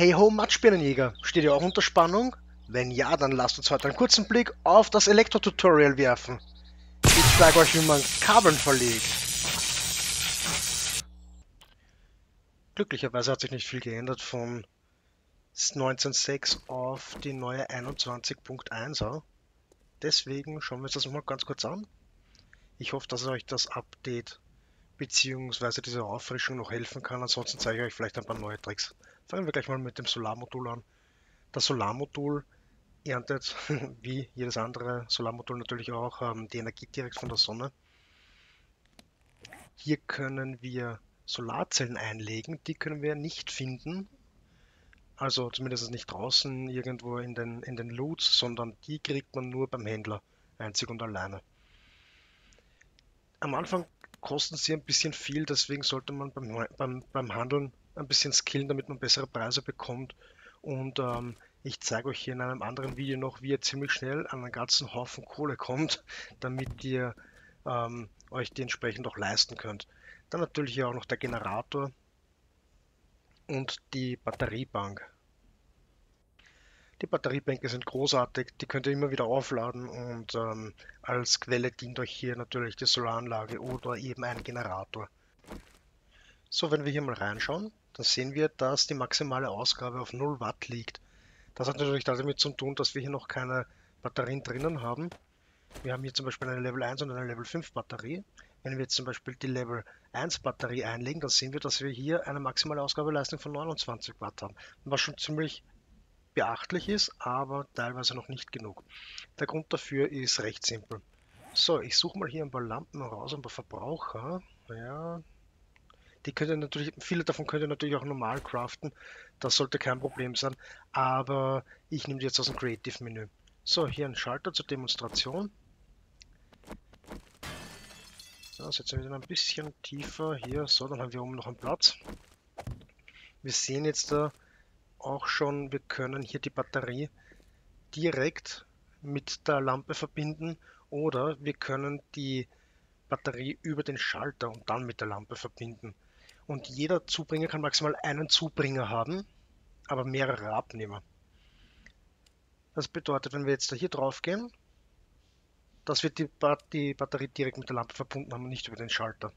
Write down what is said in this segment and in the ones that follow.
Hey ho, Matschbirnenjäger, steht ihr auch unter Spannung? Wenn ja, dann lasst uns heute einen kurzen Blick auf das Elektro-Tutorial werfen. Ich zeige euch, wie man Kabeln verlegt. Glücklicherweise hat sich nicht viel geändert von 19.6 auf die neue 21.1er. Deswegen schauen wir uns das nochmal ganz kurz an. Ich hoffe, dass euch das Update bzw. diese Auffrischung noch helfen kann. Ansonsten zeige ich euch vielleicht ein paar neue Tricks. Fangen wir gleich mal mit dem Solarmodul an. Das Solarmodul erntet, wie jedes andere Solarmodul natürlich auch, die Energie direkt von der Sonne. Hier können wir Solarzellen einlegen, die können wir nicht finden. Also zumindest nicht draußen irgendwo in den Loots, sondern die kriegt man nur beim Händler, einzig und alleine. Am Anfang kosten sie ein bisschen viel, deswegen sollte man beim Handeln ein bisschen skillen, damit man bessere Preise bekommt. Und ich zeige euch hier in einem anderen Video noch, wie ihr ziemlich schnell an einen ganzen Haufen Kohle kommt, damit ihr euch die entsprechend auch leisten könnt. Dann natürlich hier auch noch der Generator und die Batteriebank. Die Batteriebänke sind großartig, die könnt ihr immer wieder aufladen und als Quelle dient euch hier natürlich die Solaranlage oder eben ein Generator. So, wenn wir hier mal reinschauen, dann sehen wir, dass die maximale Ausgabe auf 0 Watt liegt. Das hat natürlich damit zu tun, dass wir hier noch keine Batterien drinnen haben. Wir haben hier zum Beispiel eine Level 1 und eine Level 5 Batterie. Wenn wir jetzt zum Beispiel die Level 1 Batterie einlegen, dann sehen wir, dass wir hier eine maximale Ausgabeleistung von 29 Watt haben. Was schon ziemlich beachtlich ist, aber teilweise noch nicht genug. Der Grund dafür ist recht simpel. So, ich suche mal hier ein paar Lampen raus, ein paar Verbraucher. Ja. Die könnt ihr natürlich, viele davon könnt ihr natürlich auch normal craften. Das sollte kein Problem sein. Aber ich nehme die jetzt aus dem Creative Menü. So, hier ein Schalter zur Demonstration. Ja, setzen wir den ein bisschen tiefer hier. So, dann haben wir oben noch einen Platz. Wir sehen jetzt da auch schon, wir können hier die Batterie direkt mit der Lampe verbinden. Oder wir können die Batterie über den Schalter und dann mit der Lampe verbinden. Und jeder Zubringer kann maximal einen Zubringer haben, aber mehrere Abnehmer. Das bedeutet, wenn wir jetzt da hier drauf gehen, dass wir die Batterie direkt mit der Lampe verbunden haben und nicht über den Schalter.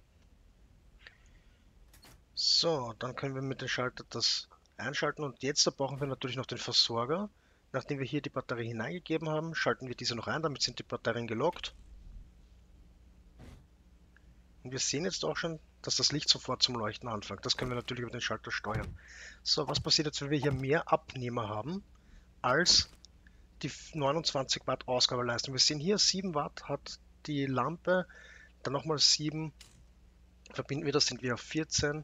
So, dann können wir mit dem Schalter das einschalten und jetzt da brauchen wir natürlich noch den Versorger. Nachdem wir hier die Batterie hineingegeben haben, schalten wir diese noch ein, damit sind die Batterien gelockt. Und wir sehen jetzt auch schon, dass das Licht sofort zum Leuchten anfängt. Das können wir natürlich über den Schalter steuern. So, was passiert jetzt, wenn wir hier mehr Abnehmer haben als die 29 Watt Ausgabeleistung? Wir sehen hier 7 Watt hat die Lampe, dann nochmal 7, verbinden wir das, sind wir auf 14,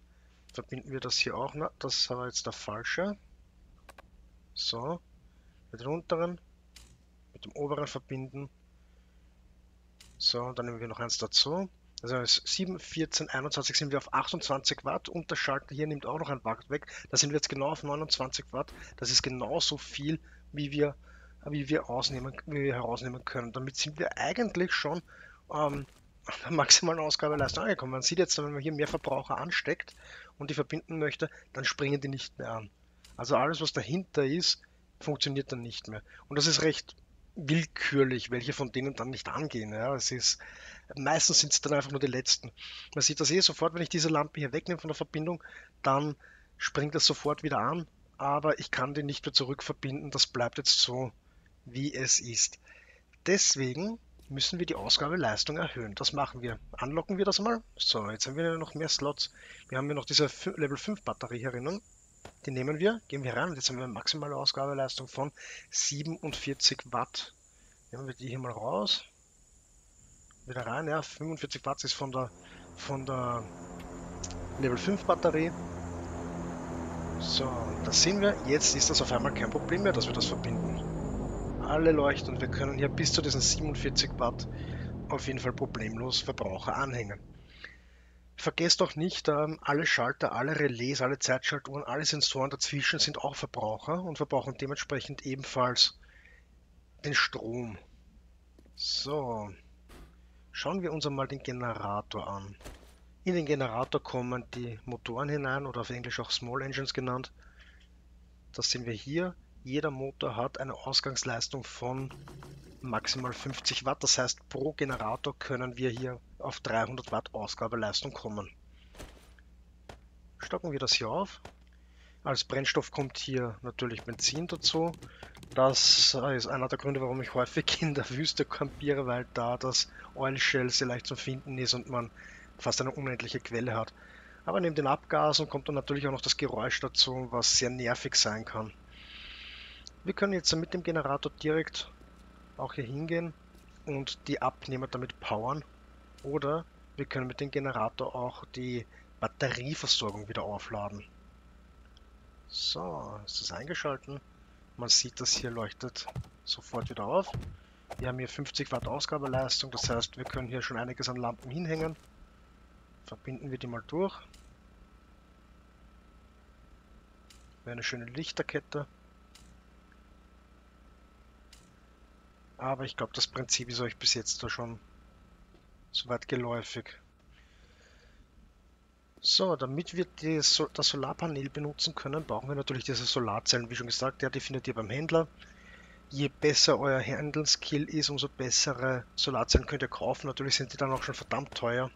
verbinden wir das hier auch, na, das war jetzt der falsche. So, mit dem unteren, mit dem oberen verbinden. So, dann nehmen wir noch eins dazu. Also 7, 14, 21 sind wir auf 28 Watt und der Schalter hier nimmt auch noch ein Watt weg. Da sind wir jetzt genau auf 29 Watt. Das ist genauso viel, wie wir herausnehmen können. Damit sind wir eigentlich schon an der maximalen Ausgabeleistung angekommen. Man sieht jetzt, wenn man hier mehr Verbraucher ansteckt und die verbinden möchte, dann springen die nicht mehr an. Also alles, was dahinter ist, funktioniert dann nicht mehr. Und das ist recht willkürlich, welche von denen dann nicht angehen. Ja, es ist, meistens sind es dann einfach nur die letzten. Man sieht das eh sofort, wenn ich diese Lampe hier wegnehme von der Verbindung, dann springt das sofort wieder an, aber ich kann die nicht mehr zurückverbinden. Das bleibt jetzt so, wie es ist. Deswegen müssen wir die Ausgabeleistung erhöhen. Das machen wir. Anlocken wir das mal. So, jetzt haben wir noch mehr Slots. Wir haben hier noch diese Level 5 Batterie herinnen. Die nehmen wir, gehen wir rein und jetzt haben wir eine maximale Ausgabeleistung von 47 Watt. Nehmen wir die hier mal raus. Wieder rein, ja, 45 Watt ist von der Level 5 Batterie. So, das sehen wir. Jetzt ist das auf einmal kein Problem mehr, dass wir das verbinden. Alle leuchten und wir können hier bis zu diesen 47 Watt auf jeden Fall problemlos Verbraucher anhängen. Vergesst auch nicht, alle Schalter, alle Relais, alle Zeitschaltuhren, alle Sensoren dazwischen sind auch Verbraucher und verbrauchen dementsprechend ebenfalls den Strom. So, schauen wir uns einmal den Generator an. In den Generator kommen die Motoren hinein oder auf Englisch auch Small Engines genannt. Das sehen wir hier. Jeder Motor hat eine Ausgangsleistung von maximal 50 Watt. Das heißt, pro Generator können wir hier auf 300 Watt Ausgabeleistung kommen. Stocken wir das hier auf. Als Brennstoff kommt hier natürlich Benzin dazu. Das ist einer der Gründe, warum ich häufig in der Wüste campiere, weil da das Oil Shell sehr leicht zu finden ist und man fast eine unendliche Quelle hat. Aber neben den Abgasen kommt dann natürlich auch noch das Geräusch dazu, was sehr nervig sein kann. Wir können jetzt mit dem Generator direkt auch hier hingehen und die Abnehmer damit powern. Oder wir können mit dem Generator auch die Batterieversorgung wieder aufladen. So, ist das eingeschalten. Man sieht, das hier leuchtet sofort wieder auf. Wir haben hier 50 Watt Ausgabeleistung, das heißt, wir können hier schon einiges an Lampen hinhängen. Verbinden wir die mal durch. Wäre eine schöne Lichterkette. Aber ich glaube, das Prinzip ist euch bis jetzt da schon soweit geläufig. So, damit wir das Solarpanel benutzen können, brauchen wir natürlich diese Solarzellen. Wie schon gesagt, die findet ihr beim Händler. Je besser euer Handel-Skill ist, umso bessere Solarzellen könnt ihr kaufen. Natürlich sind die dann auch schon verdammt teuer.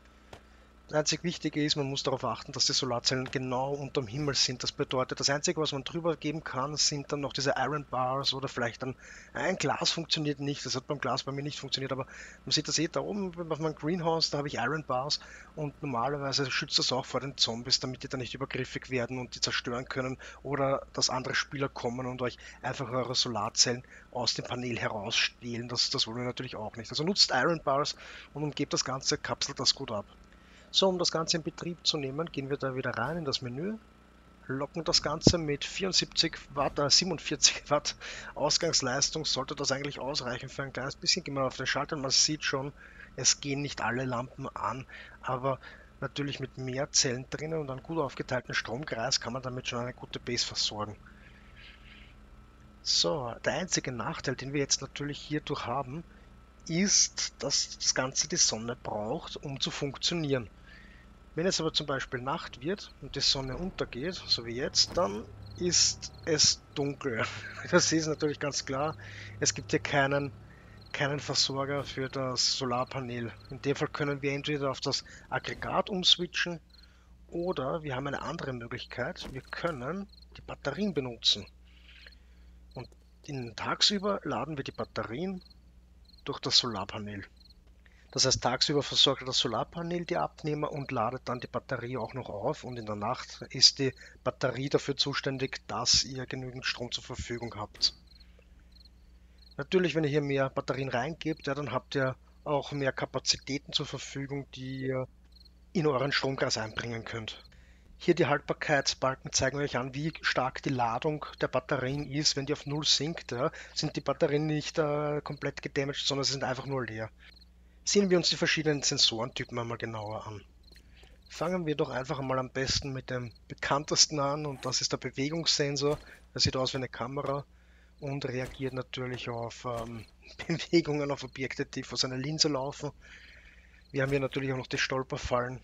Das einzig Wichtige ist, man muss darauf achten, dass die Solarzellen genau unterm Himmel sind. Das bedeutet, das Einzige, was man drüber geben kann, sind dann noch diese Iron Bars oder vielleicht dann ein Glas funktioniert nicht. Das hat beim Glas bei mir nicht funktioniert, aber man sieht das eh da oben auf meinem Greenhouse, da habe ich Iron Bars und normalerweise schützt das auch vor den Zombies, damit die dann nicht übergriffig werden und die zerstören können oder dass andere Spieler kommen und euch einfach eure Solarzellen aus dem Panel herausstehlen. Das wollen wir natürlich auch nicht. Also nutzt Iron Bars und umgebt das Ganze, kapselt das gut ab. So, um das Ganze in Betrieb zu nehmen, gehen wir da wieder rein in das Menü, locken das Ganze mit 47 Watt Ausgangsleistung, sollte das eigentlich ausreichen für ein kleines bisschen. Gehen wir auf den Schalter, man sieht schon, es gehen nicht alle Lampen an, aber natürlich mit mehr Zellen drinnen und einem gut aufgeteilten Stromkreis kann man damit schon eine gute Base versorgen. So, der einzige Nachteil, den wir jetzt natürlich hierdurch haben, ist, dass das Ganze die Sonne braucht, um zu funktionieren. Wenn es aber zum Beispiel Nacht wird und die Sonne untergeht, so wie jetzt, dann ist es dunkel. Das ist natürlich ganz klar. Es gibt hier keinen Versorger für das Solarpanel. In dem Fall können wir entweder auf das Aggregat umswitchen oder wir haben eine andere Möglichkeit. Wir können die Batterien benutzen. Und tagsüber laden wir die Batterien durch das Solarpanel. Das heißt, tagsüber versorgt das Solarpanel die Abnehmer und ladet dann die Batterie auch noch auf, und in der Nacht ist die Batterie dafür zuständig, dass ihr genügend Strom zur Verfügung habt. Natürlich, wenn ihr hier mehr Batterien reingebt, ja, dann habt ihr auch mehr Kapazitäten zur Verfügung, die ihr in euren Stromkreis einbringen könnt. Hier die Haltbarkeitsbalken zeigen euch an, wie stark die Ladung der Batterien ist. Wenn die auf 0 sinkt, ja, sind die Batterien nicht komplett gedamaged, sondern sie sind einfach nur leer. Sehen wir uns die verschiedenen Sensorentypen einmal genauer an. Fangen wir doch einfach einmal am besten mit dem bekanntesten an, und das ist der Bewegungssensor. Der sieht aus wie eine Kamera und reagiert natürlich auf Bewegungen, auf Objekte, die vor seiner Linse laufen. Wir haben hier natürlich auch noch die Stolperfallen.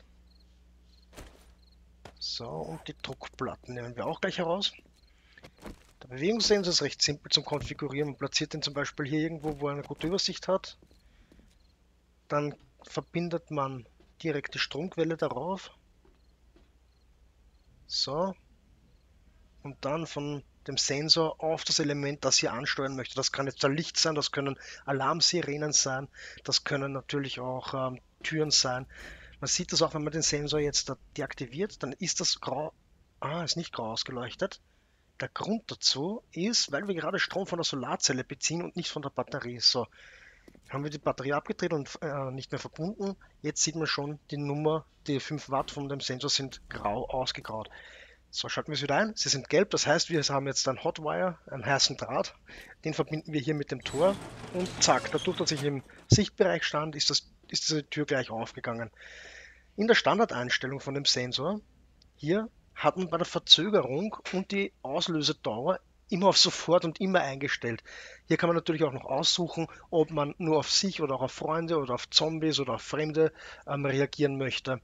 So, und die Druckplatten nehmen wir auch gleich heraus. Der Bewegungssensor ist recht simpel zum Konfigurieren. Man platziert den zum Beispiel hier irgendwo, wo er eine gute Übersicht hat. Dann verbindet man direkt die Stromquelle darauf. So. Und dann von dem Sensor auf das Element, das ihr ansteuern möchtet. Das kann jetzt ein Licht sein, das können Alarmsirenen sein, das können natürlich auch Türen sein. Man sieht das auch, wenn man den Sensor jetzt deaktiviert, dann ist das grau, ist nicht grau ausgeleuchtet. Der Grund dazu ist, weil wir gerade Strom von der Solarzelle beziehen und nicht von der Batterie. So, haben wir die Batterie abgedreht und nicht mehr verbunden. Jetzt sieht man schon die Nummer, die 5 Watt von dem Sensor sind grau ausgegraut. So, schalten wir es wieder ein. Sie sind gelb, das heißt, wir haben jetzt einen Hotwire, einen heißen Draht. Den verbinden wir hier mit dem Tor und zack, dadurch, dass ich im Sichtbereich stand, ist diese Tür gleich aufgegangen. In der Standardeinstellung von dem Sensor, hier hat man bei der Verzögerung und die Auslösedauer immer auf sofort und immer eingestellt. Hier kann man natürlich auch noch aussuchen, ob man nur auf sich oder auch auf Freunde oder auf Zombies oder auf Fremde reagieren möchte.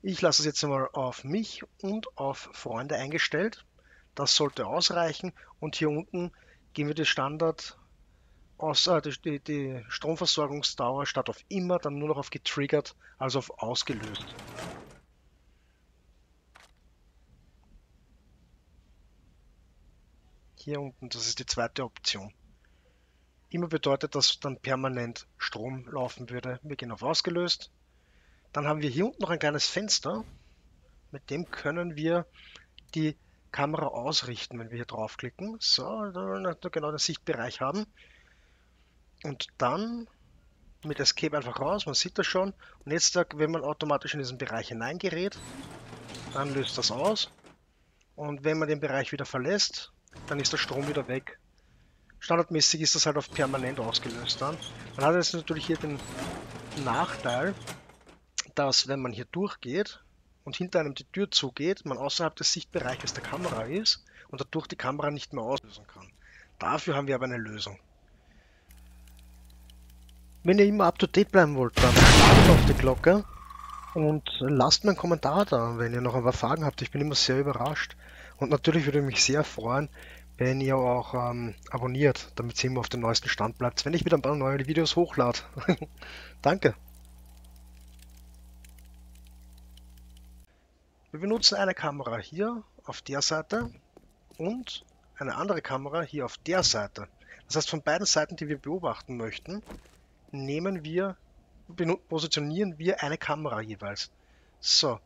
Ich lasse es jetzt einmal auf mich und auf Freunde eingestellt. Das sollte ausreichen. Und hier unten gehen wir die Standard aus, die Stromversorgungsdauer statt auf immer, dann nur noch auf getriggert, also auf ausgelöst. Hier unten, das ist die zweite Option. Immer bedeutet, dass dann permanent Strom laufen würde. Wir gehen auf ausgelöst. Dann haben wir hier unten noch ein kleines Fenster. Mit dem können wir die Kamera ausrichten, wenn wir hier draufklicken. So, genau den Sichtbereich haben. Und dann mit Escape einfach raus, man sieht das schon. Und jetzt, wenn man automatisch in diesen Bereich hineingerät, dann löst das aus. Und wenn man den Bereich wieder verlässt, dann ist der Strom wieder weg. Standardmäßig ist das halt auf permanent ausgelöst dann. Man hat jetzt natürlich hier den Nachteil, dass wenn man hier durchgeht und hinter einem die Tür zugeht, man außerhalb des Sichtbereiches der Kamera ist und dadurch die Kamera nicht mehr auslösen kann. Dafür haben wir aber eine Lösung. Wenn ihr immer up to date bleiben wollt, dann schlagt auf die Glocke und lasst mir einen Kommentar da, wenn ihr noch ein paar Fragen habt. Ich bin immer sehr überrascht. Und natürlich würde ich mich sehr freuen, wenn ihr auch abonniert, damit ihr immer auf dem neuesten Stand bleibt, wenn ich wieder ein paar neue Videos hochlade. Danke. Wir benutzen eine Kamera hier auf der Seite und eine andere Kamera hier auf der Seite. Das heißt, von beiden Seiten, die wir beobachten möchten, positionieren wir eine Kamera jeweils. So,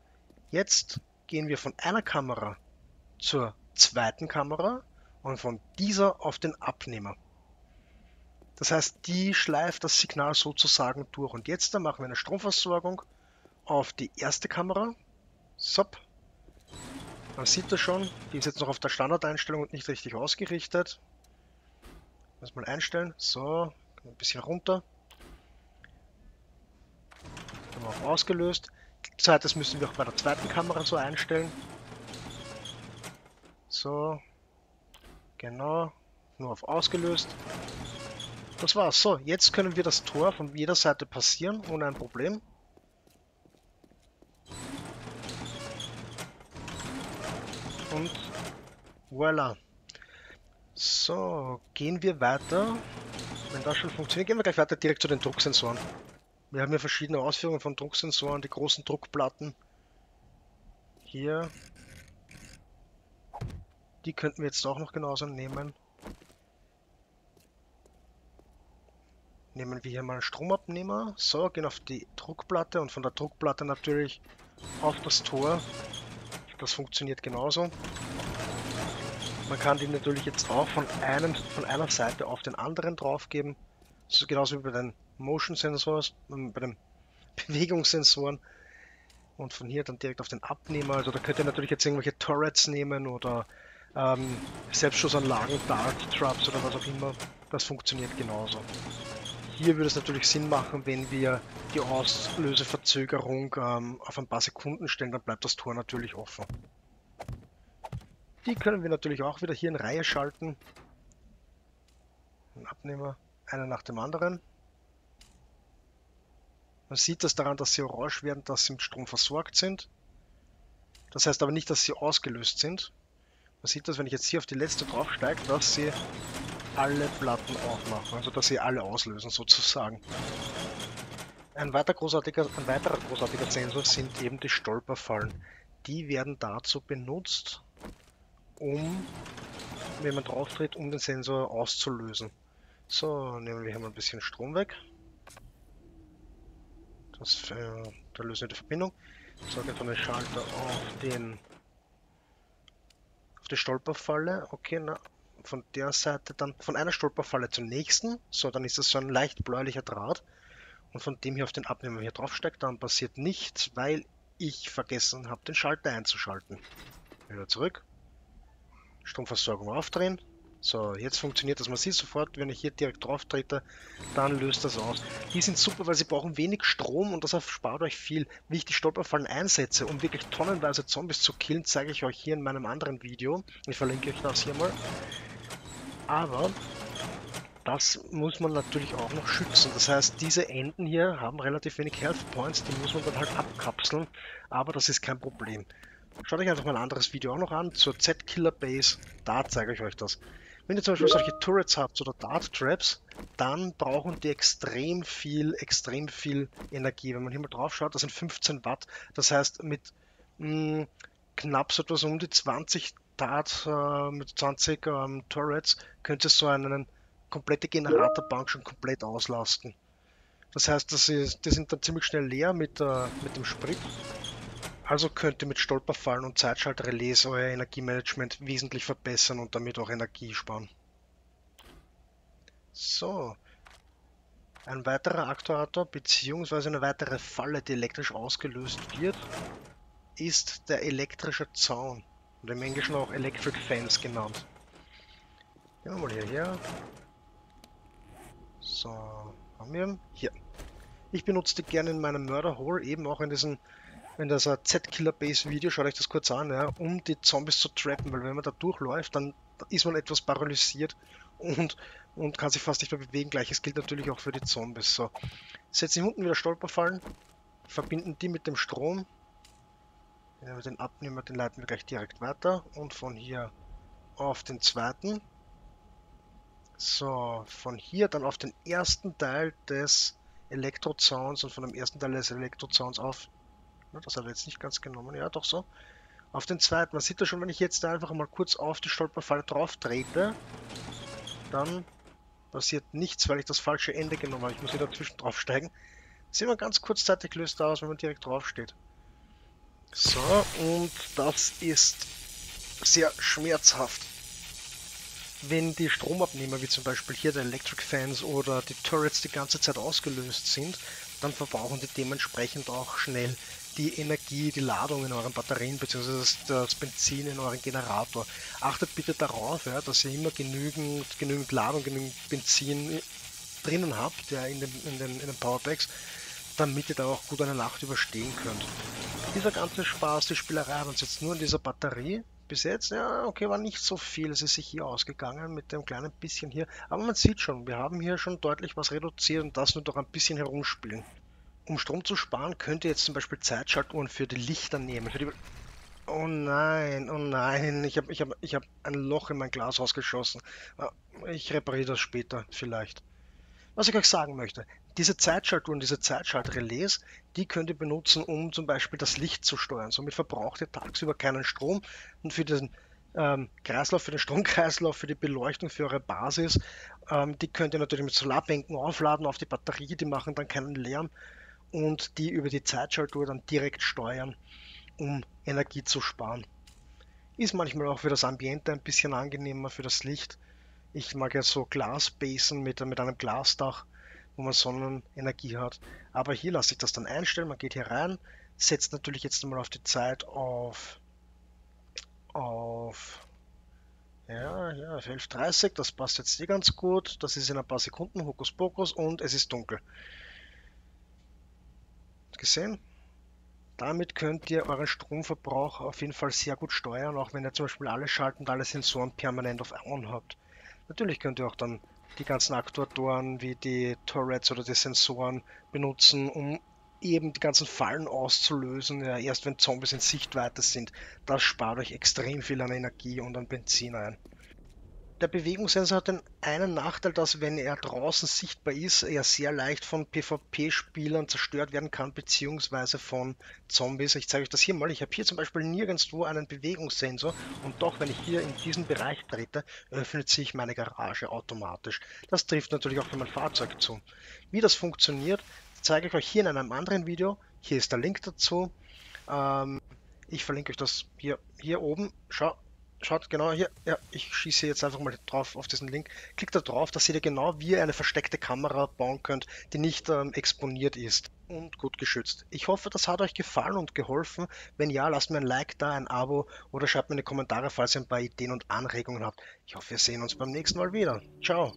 jetzt gehen wir von einer Kamera zur zweiten Kamera und von dieser auf den Abnehmer. Das heißt, die schleift das Signal sozusagen durch. Und jetzt dann machen wir eine Stromversorgung auf die erste Kamera. So, man sieht das schon, die ist jetzt noch auf der Standardeinstellung und nicht richtig ausgerichtet. Muss mal einstellen. So, ein bisschen runter. Haben wir auch ausgelöst. Zweites müssen wir auch bei der zweiten Kamera so einstellen. So, genau, nur auf ausgelöst. Das war's. So, jetzt können wir das Tor von jeder Seite passieren, ohne ein Problem. Und voilà. So, gehen wir weiter. Wenn das schon funktioniert, gehen wir gleich weiter direkt zu den Drucksensoren. Wir haben hier verschiedene Ausführungen von Drucksensoren, die großen Druckplatten. Hier. Die könnten wir jetzt auch noch genauso nehmen. Nehmen wir hier mal einen Stromabnehmer. So, gehen auf die Druckplatte und von der Druckplatte natürlich auf das Tor. Das funktioniert genauso. Man kann die natürlich jetzt auch von einer Seite auf den anderen drauf geben. Das ist genauso wie bei den Motion Sensors, bei den Bewegungssensoren. Und von hier dann direkt auf den Abnehmer. Also da könnt ihr natürlich jetzt irgendwelche Turrets nehmen oder Selbstschussanlagen, Dart Traps oder was auch immer, das funktioniert genauso. Hier würde es natürlich Sinn machen, wenn wir die Auslöseverzögerung auf ein paar Sekunden stellen, dann bleibt das Tor natürlich offen. Die können wir natürlich auch wieder hier in Reihe schalten. Ein Abnehmer, einer nach dem anderen. Man sieht das daran, dass sie orange werden, dass sie mit Strom versorgt sind. Das heißt aber nicht, dass sie ausgelöst sind. Man sieht das, wenn ich jetzt hier auf die letzte draufsteige, dass sie alle Platten aufmachen, also dass sie alle auslösen sozusagen. Ein weiterer großartiger Sensor sind eben die Stolperfallen. Die werden dazu benutzt, um, wenn man drauf tritt, um den Sensor auszulösen. So, nehmen wir hier mal ein bisschen Strom weg. Da lösen wir die Verbindung. So, gehen wir von den Schalter auf den... auf die Stolperfalle, okay, na, von der Seite dann, von einer Stolperfalle zur nächsten, so, dann ist das so ein leicht bläulicher Draht und von dem hier auf den Abnehmer hier draufsteigt, dann passiert nichts, weil ich vergessen habe, den Schalter einzuschalten. Wieder zurück, Stromversorgung aufdrehen, so, jetzt funktioniert das, man sieht sofort, wenn ich hier direkt drauf trete, dann löst das aus. Die sind super, weil sie brauchen wenig Strom und das erspart euch viel. Wie ich die Stolperfallen einsetze, um wirklich tonnenweise Zombies zu killen, zeige ich euch hier in meinem anderen Video. Ich verlinke euch das hier mal. Aber das muss man natürlich auch noch schützen. Das heißt, diese Enden hier haben relativ wenig Health Points, die muss man dann halt abkapseln. Aber das ist kein Problem. Schaut euch einfach mal ein anderes Video auch noch an zur Z-Killer Base, da zeige ich euch das. Wenn ihr zum Beispiel solche Turrets habt oder Dart-Traps, dann brauchen die extrem viel Energie. Wenn man hier mal drauf schaut, das sind 15 Watt. Das heißt, mit knapp so etwas um die 20 Dart, mit 20 Turrets, könnt ihr so eine komplette Generatorbank schon komplett auslasten. Das heißt, die sind dann ziemlich schnell leer mit dem Sprit. Also könnt ihr mit Stolperfallen und Zeitschaltrelais euer Energiemanagement wesentlich verbessern und damit auch Energie sparen. So. Ein weiterer Aktuator bzw. eine weitere Falle, die elektrisch ausgelöst wird, ist der elektrische Zaun. Oder im Englischen auch Electric Fence genannt. Gehen wir mal hierher. So, haben wir ihn? Hier. Ich benutze die gerne in meinem Murder Hole, eben auch in diesem... Wenn das ein Z-Killer-Base-Video, schaut euch das kurz an, ja, um die Zombies zu trappen, weil wenn man da durchläuft, dann ist man etwas paralysiert und kann sich fast nicht mehr bewegen. Gleiches gilt natürlich auch für die Zombies. So, setzen hier unten wieder Stolperfallen, verbinden die mit dem Strom. Wenn wir den Abnehmer, den leiten wir gleich direkt weiter und von hier auf den zweiten. So, von hier dann auf den ersten Teil des Elektrozauns und von dem ersten Teil des Elektrozauns auf... Das hat er jetzt nicht ganz genommen, ja doch so. Auf den zweiten, man sieht ja schon, wenn ich jetzt da einfach mal kurz auf die Stolperfalle drauf trete, dann passiert nichts, weil ich das falsche Ende genommen habe. Ich muss wieder dazwischen draufsteigen. Das sieht man ganz kurzzeitig löst aus, wenn man direkt drauf steht. So, und das ist sehr schmerzhaft. Wenn die Stromabnehmer, wie zum Beispiel hier der Electric Fans oder die Turrets, die ganze Zeit ausgelöst sind, dann verbrauchen die dementsprechend auch schnell die Energie, die Ladung in euren Batterien bzw. das Benzin in euren Generator. Achtet bitte darauf, ja, dass ihr immer genügend Ladung, genügend Benzin drinnen habt, ja, in den Powerpacks, damit ihr da auch gut eine Nacht überstehen könnt. Dieser ganze Spaß, die Spielerei hat uns jetzt nur in dieser Batterie bis jetzt, ja, okay, war nicht so viel, es ist sich hier ausgegangen mit dem kleinen bisschen hier, aber man sieht schon, wir haben hier schon deutlich was reduziert und das nur durch ein bisschen herumspielen. Um Strom zu sparen, könnt ihr jetzt zum Beispiel Zeitschaltuhren für die Lichter nehmen. Oh nein, ich hab ein Loch in mein Glas rausgeschossen. Ich repariere das später vielleicht. Was ich euch sagen möchte, diese Zeitschaltuhren, diese Zeitschaltrelais, die könnt ihr benutzen, um zum Beispiel das Licht zu steuern. Somit verbraucht ihr tagsüber keinen Strom und für den Kreislauf, für den Stromkreislauf, für die Beleuchtung, für eure Basis, die könnt ihr natürlich mit Solarbänken aufladen auf die Batterie, die machen dann keinen Lärm und die über die Zeitschaltuhr dann direkt steuern, um Energie zu sparen. Ist manchmal auch für das Ambiente ein bisschen angenehmer, für das Licht. Ich mag ja so Glasbesen mit einem Glasdach, wo man Sonnenenergie hat. Aber hier lasse ich das dann einstellen. Man geht hier rein, setzt natürlich jetzt nochmal auf die Zeit auf ja, 11:30. Das passt jetzt hier ganz gut. Das ist in ein paar Sekunden, Hokuspokus, und es ist dunkel. Gesehen? Damit könnt ihr euren Stromverbrauch auf jeden Fall sehr gut steuern, auch wenn ihr zum Beispiel alle Schalten und alle Sensoren permanent auf On habt. Natürlich könnt ihr auch dann die ganzen Aktuatoren wie die Turrets oder die Sensoren benutzen, um eben die ganzen Fallen auszulösen, ja, erst wenn Zombies in Sichtweite sind. Das spart euch extrem viel an Energie und an Benzin ein. Der Bewegungssensor hat den einen Nachteil, dass wenn er draußen sichtbar ist, er sehr leicht von PvP-Spielern zerstört werden kann, beziehungsweise von Zombies. Ich zeige euch das hier mal. Ich habe hier zum Beispiel nirgendwo einen Bewegungssensor und doch, wenn ich hier in diesen Bereich trete, öffnet sich meine Garage automatisch. Das trifft natürlich auch für mein Fahrzeug zu. Wie das funktioniert, zeige ich euch hier in einem anderen Video. Hier ist der Link dazu. Ich verlinke euch das hier oben. Schaut genau hier, ja, ich schieße jetzt einfach mal drauf auf diesen Link. Klickt da drauf, da seht ihr genau, wie ihr eine versteckte Kamera bauen könnt, die nicht exponiert ist und gut geschützt. Ich hoffe, das hat euch gefallen und geholfen. Wenn ja, lasst mir ein Like da, ein Abo oder schreibt mir in die Kommentare, falls ihr ein paar Ideen und Anregungen habt. Ich hoffe, wir sehen uns beim nächsten Mal wieder. Ciao!